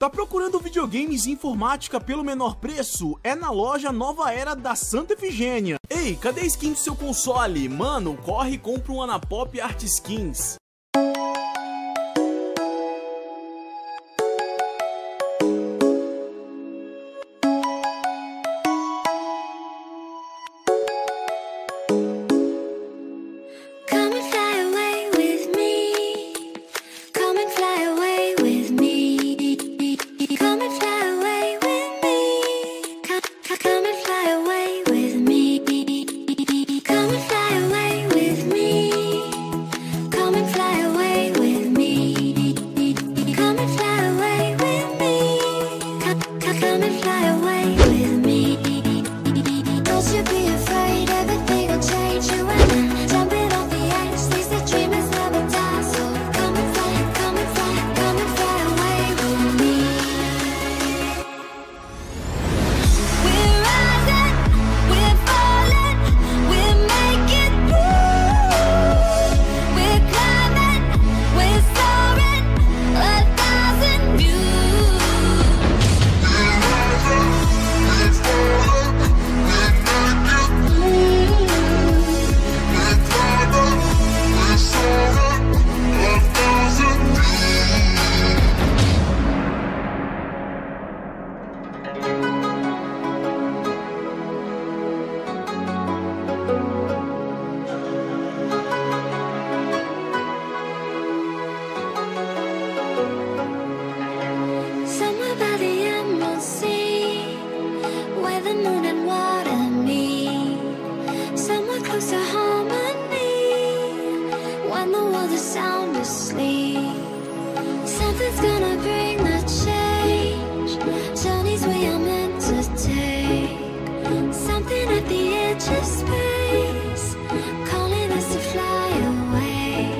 Tá procurando videogames e informática pelo menor preço? É na loja Nova Era da Santa Efigênia. Ei, cadê a skin do seu console? Mano, corre e compra uma na Pop Arte Skins. Something's gonna bring the change, journeys we are meant to take, something at the edge of space, calling us to fly away.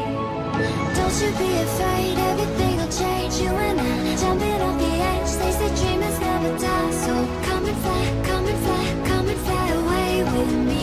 Don't you be afraid, everything will change, you and I, jumping off the edge, they say dreamers never die, so come and fly, come and fly, come and fly away with me.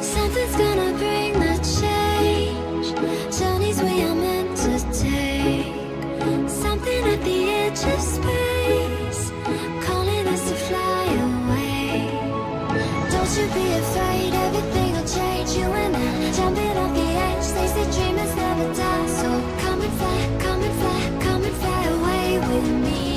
Something's gonna bring the change, journeys we are meant to take, something at the edge of space. Come and fly away with me.